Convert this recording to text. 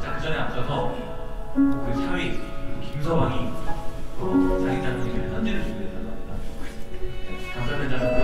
작전에 앞서서 그 사위 김서방이 자기 장군에게 편지를 준비했다고 합니다. 감사합니다.